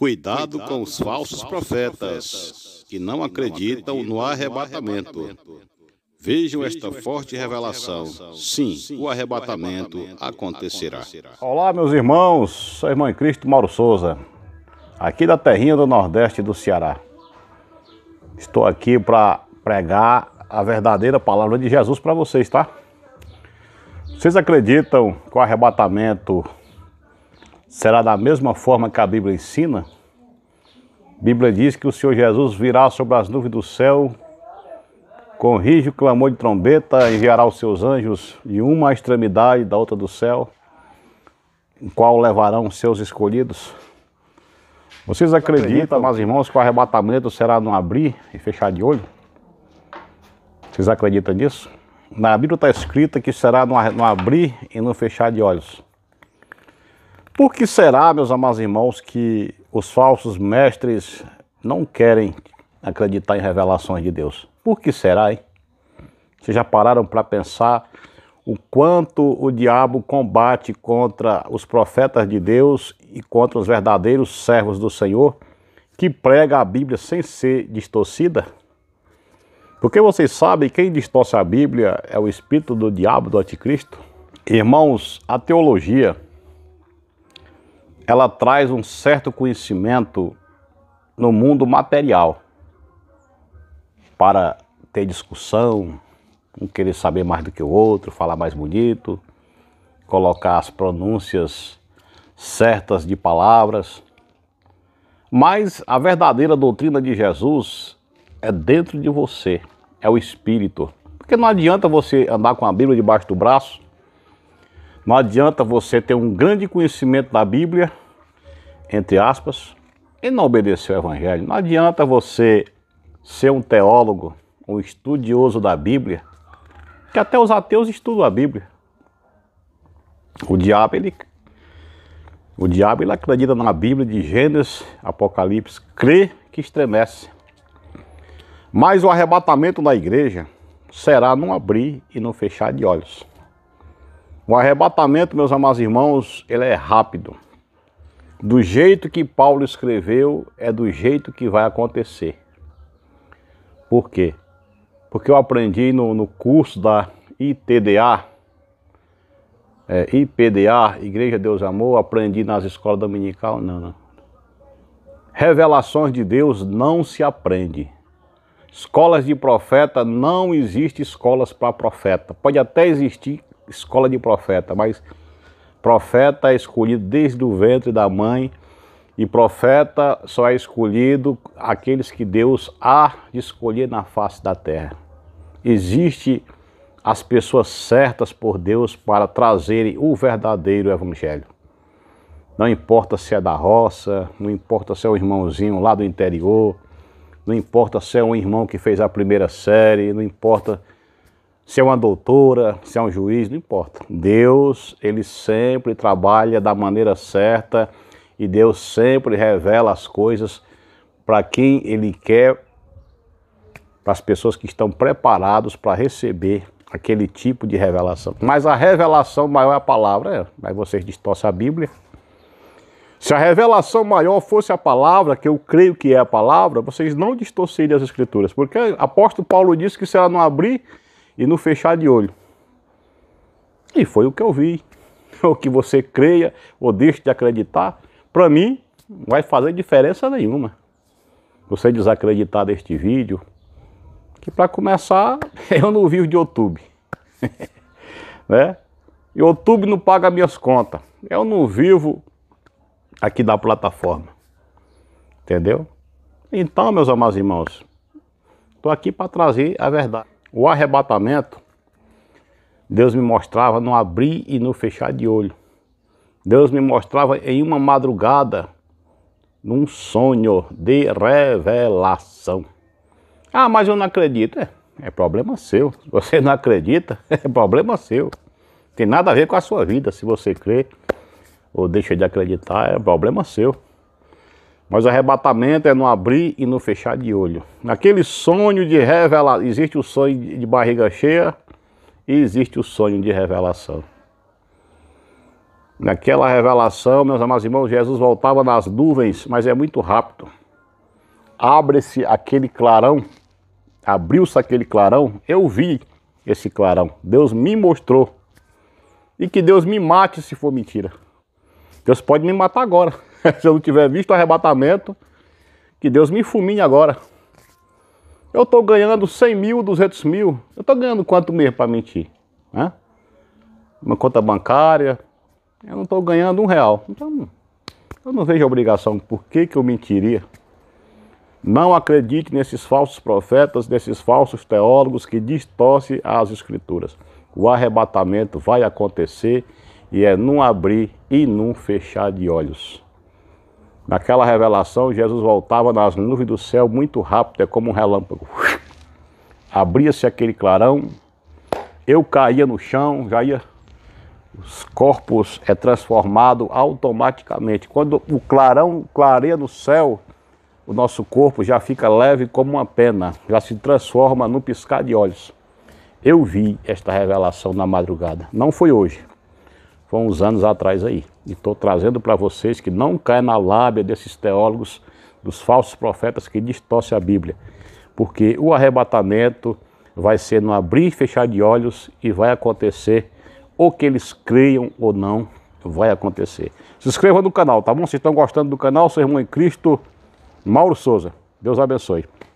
Cuidado com os falsos profetas, que não acreditam no arrebatamento. Vejam esta forte revelação. Sim, o arrebatamento acontecerá. Olá, meus irmãos. Sou irmão em Cristo, Mauro Souza, aqui da terrinha do Nordeste do Ceará. Estou aqui para pregar a verdadeira palavra de Jesus para vocês, tá? Vocês acreditam que o arrebatamento será da mesma forma que a Bíblia ensina? A Bíblia diz que o Senhor Jesus virá sobre as nuvens do céu, com rijo clamor de trombeta, enviará os seus anjos de uma extremidade da outra do céu, em qual levarão os seus escolhidos. Vocês acreditam, meus irmãos, que o arrebatamento será no abrir e fechar de olho? Vocês acreditam nisso? Na Bíblia está escrita que será no abrir e no fechar de olhos. Por que será, meus amados irmãos, que os falsos mestres não querem acreditar em revelações de Deus? Por que será, hein? Vocês já pararam para pensar o quanto o diabo combate contra os profetas de Deus e contra os verdadeiros servos do Senhor que prega a Bíblia sem ser distorcida? Porque vocês sabem, quem distorce a Bíblia é o espírito do diabo, do anticristo. Irmãos, a teologia, ela traz um certo conhecimento no mundo material para ter discussão, um querer saber mais do que o outro, falar mais bonito, colocar as pronúncias certas de palavras. Mas a verdadeira doutrina de Jesus é dentro de você, é o Espírito. Porque não adianta você andar com a Bíblia debaixo do braço, não adianta você ter um grande conhecimento da Bíblia, entre aspas, e não obedecer o Evangelho. Não adianta você ser um teólogo, um estudioso da Bíblia, que até os ateus estudam a Bíblia. O diabo ele acredita na Bíblia de Gênesis, Apocalipse, crê que estremece. Mas o arrebatamento da igreja será no abrir e no fechar de olhos. O arrebatamento, meus amados irmãos, ele é rápido. Do jeito que Paulo escreveu, é do jeito que vai acontecer. Por quê? Porque eu aprendi no curso da IPDA, Igreja Deus Amor, aprendi nas escolas dominical, não. Revelações de Deus não se aprende. Escolas de profeta, não existe escolas para profeta. Pode até existir escola de profeta, mas profeta é escolhido desde o ventre da mãe, e profeta só é escolhido aqueles que Deus há de escolher na face da terra. Existem as pessoas certas por Deus para trazerem o verdadeiro evangelho. Não importa se é da roça, não importa se é um irmãozinho lá do interior, não importa se é um irmão que fez a primeira série, não importa se é uma doutora, se é um juiz, não importa. Deus, ele sempre trabalha da maneira certa, e Deus sempre revela as coisas para quem ele quer, para as pessoas que estão preparadas para receber aquele tipo de revelação. Mas a revelação maior é a palavra, mas vocês distorcem a Bíblia. Se a revelação maior fosse a palavra, que eu creio que é a palavra, vocês não distorceriam as escrituras. Porque o apóstolo Paulo disse que será no abrir e no fechar de olho. E foi o que eu vi. O que você creia ou deixe de acreditar, para mim, não vai fazer diferença nenhuma. Você desacreditar deste vídeo, que para começar, eu não vivo de YouTube. Né? YouTube não paga minhas contas. Eu não vivo aqui da plataforma, entendeu? Então, meus amados irmãos, estou aqui para trazer a verdade. O arrebatamento, Deus me mostrava no abrir e no fechar de olho. Deus me mostrava em uma madrugada, num sonho de revelação. Ah, mas eu não acredito. É problema seu. Se você não acredita, é problema seu. Tem nada a ver com a sua vida, se você crê ou deixa de acreditar, é problema seu. Mas o arrebatamento é no abrir e no fechar de olho. Naquele sonho de revelação, existe o sonho de barriga cheia e existe o sonho de revelação. Naquela revelação, meus amados irmãos, Jesus voltava nas nuvens, mas é muito rápido. Abre-se aquele clarão, abriu-se aquele clarão, eu vi esse clarão, Deus me mostrou. E que Deus me mate se for mentira. Deus pode me matar agora, se eu não tiver visto o arrebatamento, que Deus me fulmine agora. Eu estou ganhando 100 mil, 200 mil, eu estou ganhando quanto mesmo para mentir? Né? Uma conta bancária, eu não estou ganhando R$1. Então, eu não vejo a obrigação, por que que eu mentiria? Não acredite nesses falsos profetas, nesses falsos teólogos que distorcem as escrituras. O arrebatamento vai acontecer e é num abrir e num fechar de olhos. Naquela revelação, Jesus voltava nas nuvens do céu muito rápido, é como um relâmpago. Abria-se aquele clarão, eu caía no chão, já ia... Os corpos é transformado automaticamente. Quando o clarão clareia no céu, o nosso corpo já fica leve como uma pena, já se transforma num piscar de olhos. Eu vi esta revelação na madrugada, não foi hoje, foi uns anos atrás aí. E estou trazendo para vocês que não caia na lábia desses teólogos, dos falsos profetas que distorcem a Bíblia, porque o arrebatamento vai ser no abrir e fechar de olhos e vai acontecer. Ou que eles creiam ou não, vai acontecer. Se inscreva no canal, tá bom? Se estão gostando do canal, seu irmão em Cristo, Mauro Souza. Deus abençoe.